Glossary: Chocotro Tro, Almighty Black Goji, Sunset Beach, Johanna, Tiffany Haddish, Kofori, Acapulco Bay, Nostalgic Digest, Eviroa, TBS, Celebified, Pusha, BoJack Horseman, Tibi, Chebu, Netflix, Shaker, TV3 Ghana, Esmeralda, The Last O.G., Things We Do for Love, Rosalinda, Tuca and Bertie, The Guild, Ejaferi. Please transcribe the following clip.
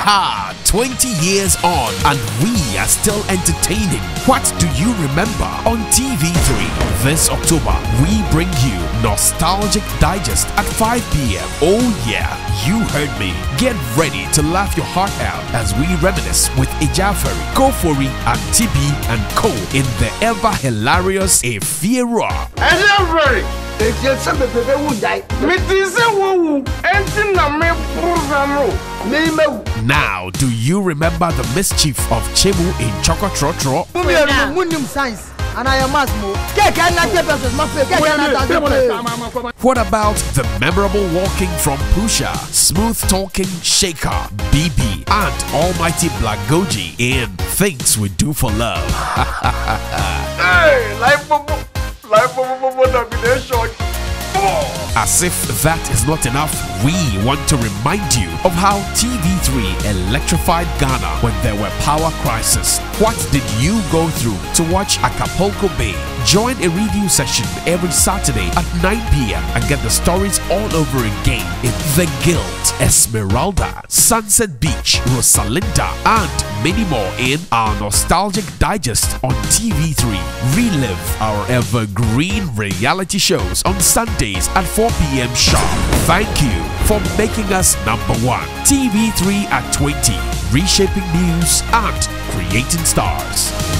hard 20 years on and we are still entertaining. What do you remember? On TV3 this October, we bring you Nostalgic Digest at 5 p.m. Oh yeah, you heard me. Get ready to laugh your heart out as we reminisce with Ejaferi, Kofori and Tibi and Co in the ever hilarious Eviroa. Now, do you remember the mischief of Chebu in Chocotro Tro? What about the memorable walking from Pusha, smooth talking Shaker, BB, and Almighty Black Goji in Things We Do for Love? Hey, life. As if that is not enough, we want to remind you of how TV3 electrified Ghana when there were power crises. What did you go through to watch Acapulco Bay? Join a review session every Saturday at 9 p.m. and get the stories all over again in The Guild, Esmeralda, Sunset Beach, Rosalinda, and many more in our Nostalgic Digest on TV3. Relive our evergreen reality shows on Sundays at 4 p.m. sharp. Thank you for making us number one. TV3 at 20, reshaping news and creating stars.